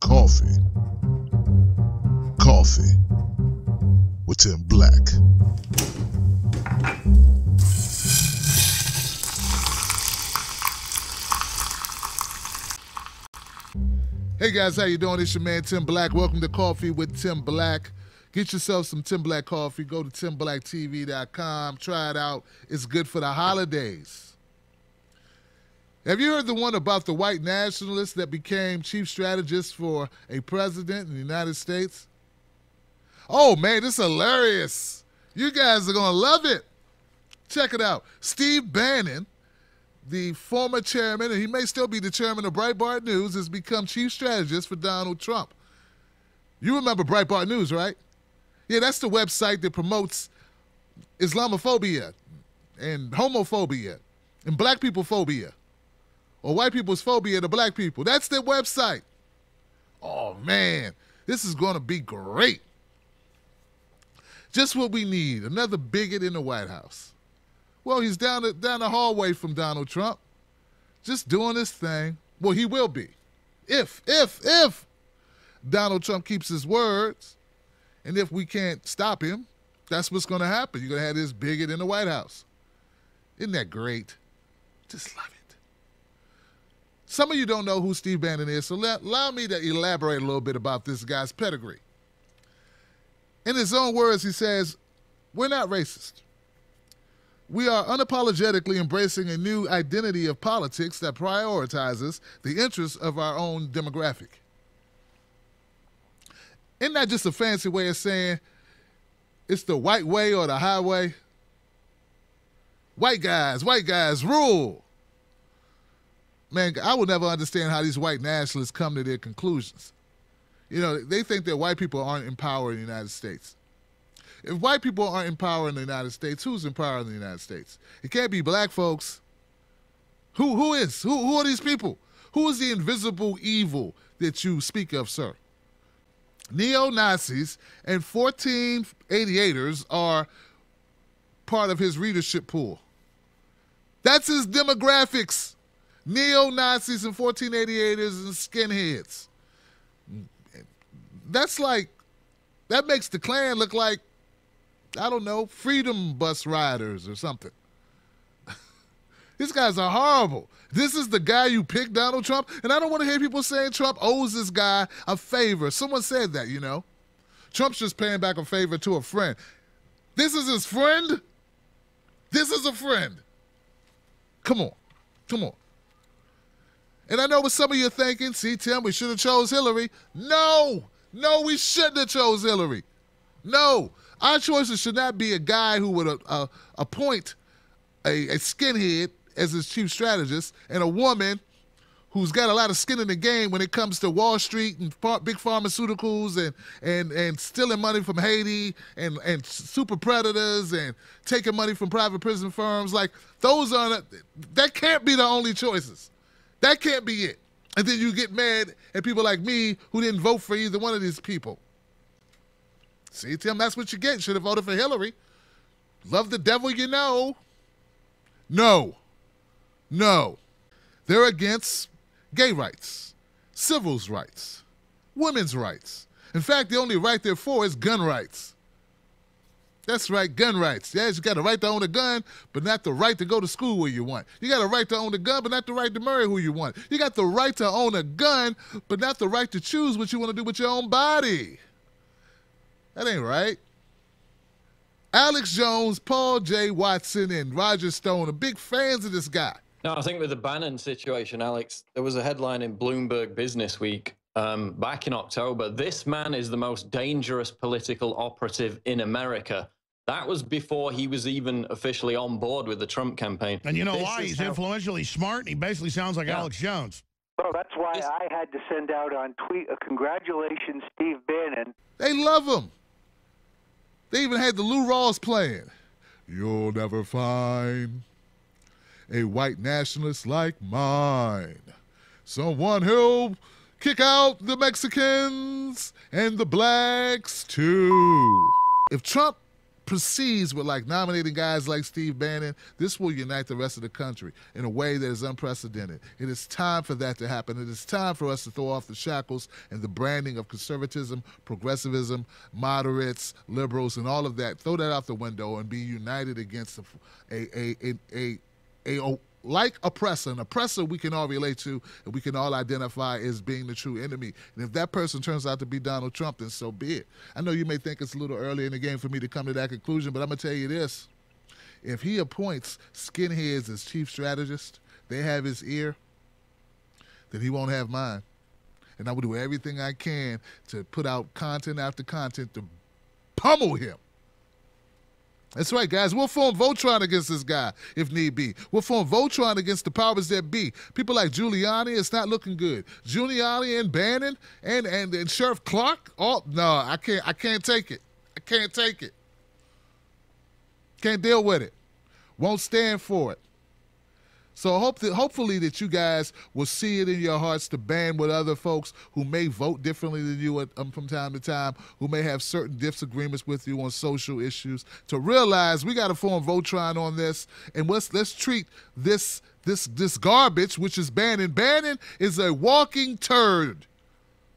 Coffee with Tim Black. Hey guys, how you doing? It's your man Tim Black. Welcome to Coffee with Tim Black. Get yourself some Tim Black coffee. Go to TimBlacktv.com. Try it out. It's good for the holidays. Have you heard the one about the white nationalist that became chief strategist for a president in the United States? Oh, man, this is hilarious. You guys are going to love it. Check it out. Steve Bannon, the former chairman, and he may still be the chairman of Breitbart News, has become chief strategist for Donald Trump. You remember Breitbart News, right? Yeah, that's the website that promotes Islamophobia and homophobia and black people phobia. Or white people's phobia to black people. That's their website. Oh, man, this is going to be great. Just what we need, another bigot in the White House. Well, he's down the hallway from Donald Trump, just doing his thing. Well, he will be. If Donald Trump keeps his words, and if we can't stop him, that's what's going to happen. You're going to have this bigot in the White House. Isn't that great? Just love it. Some of you don't know who Steve Bannon is, so allow me to elaborate a little bit about this guy's pedigree. In his own words, he says, "We're not racist. We are unapologetically embracing a new identity of politics that prioritizes the interests of our own demographic." Isn't that just a fancy way of saying it's the white way or the highway? White guys rule. Man, I will never understand how these white nationalists come to their conclusions. You know, they think that white people aren't in power in the United States. If white people aren't in power in the United States, who's in power in the United States? It can't be black folks. Who is? Who are these people? Who is the invisible evil that you speak of, sir? Neo-Nazis and 1488ers are part of his readership pool. That's his demographics. Neo-Nazis and 1488ers and skinheads. That's like, that makes the Klan look like, I don't know, freedom bus riders or something. These guys are horrible. This is the guy you picked, Donald Trump? And I don't want to hear people saying Trump owes this guy a favor. Someone said that, you know. Trump's just paying back a favor to a friend. This is his friend? This is a friend. Come on. Come on. And I know what some of you are thinking, see, Tim, we should have chose Hillary. No, we shouldn't have chose Hillary. No, our choices should not be a guy who would appoint a skinhead as his chief strategist and a woman who's got a lot of skin in the game when it comes to Wall Street and big pharmaceuticals and stealing money from Haiti and super predators and taking money from private prison firms. Like, those aren't, that can't be the only choices. That can't be it. And then you get mad at people like me who didn't vote for either one of these people. See, Tim, that's what you get. Should have voted for Hillary. Love the devil you know. No. They're against gay rights, civil rights, women's rights. In fact, the only right they're for is gun rights. That's right, gun rights. Yes, you got a right to own a gun, but not the right to go to school where you want. You got a right to own a gun, but not the right to marry who you want. You got the right to own a gun, but not the right to choose what you want to do with your own body. That ain't right. Alex Jones, Paul J. Watson, and Roger Stone are big fans of this guy. No, I think with the Bannon situation, Alex, there was a headline in Bloomberg Businessweek back in October, "This man is the most dangerous political operative in America." That was before he was even officially on board with the Trump campaign. And you know why? He's influential, he's smart, and he basically sounds like Alex Jones. Well, that's why I had to send out on tweet a congratulations, Steve Bannon. They love him. They even had the Lou Rawls playing. You'll never find a white nationalist like mine. Someone who'll kick out the Mexicans and the blacks too. If Trump proceeds with like nominating guys like Steve Bannon, this will unite the rest of the country in a way that is unprecedented. It is time for that to happen. It is time for us to throw off the shackles and the branding of conservatism, progressivism, moderates, liberals, and all of that. Throw that out the window and be united against an oppressor. An oppressor we can all relate to and we can all identify as being the true enemy. And if that person turns out to be Donald Trump, then so be it. I know you may think it's a little early in the game for me to come to that conclusion, but I'm going to tell you this. If he appoints skinheads as chief strategist, they have his ear, then he won't have mine. And I will do everything I can to put out content after content to pummel him. That's right, guys. We'll form Voltron against this guy, if need be. We'll form Voltron against the powers that be. People like Giuliani, it's not looking good. Giuliani and Bannon and Sheriff Clark. Oh no, I can't take it. I can't take it. Can't deal with it. Won't stand for it. So hopefully that you guys will see it in your hearts to band with other folks who may vote differently than you from time to time, who may have certain disagreements with you on social issues, to realize we got to form Voltron on this, and let's treat this garbage, which is Bannon. Bannon is a walking turd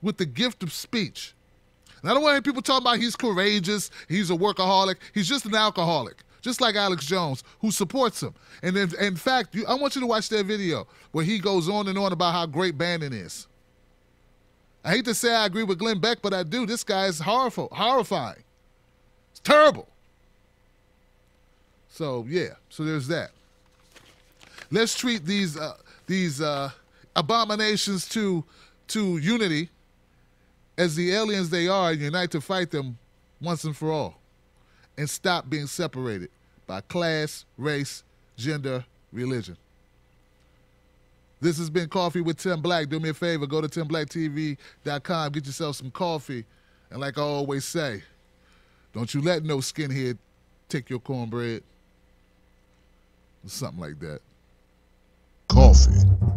with the gift of speech. And I don't want to hear people talking about he's courageous, he's a workaholic, he's just an alcoholic. Just like Alex Jones, who supports him. And in fact, I want you to watch that video where he goes on and on about how great Bannon is. I hate to say I agree with Glenn Beck, but I do. This guy is horrifying. It's terrible. So, yeah. So there's that. Let's treat these abominations to unity as the aliens they are and unite to fight them once and for all. And stop being separated by class, race, gender, religion. This has been Coffee with Tim Black. Do me a favor, go to TimBlackktv.com, get yourself some coffee, and like I always say, don't you let no skinhead take your cornbread. Something like that. Coffee.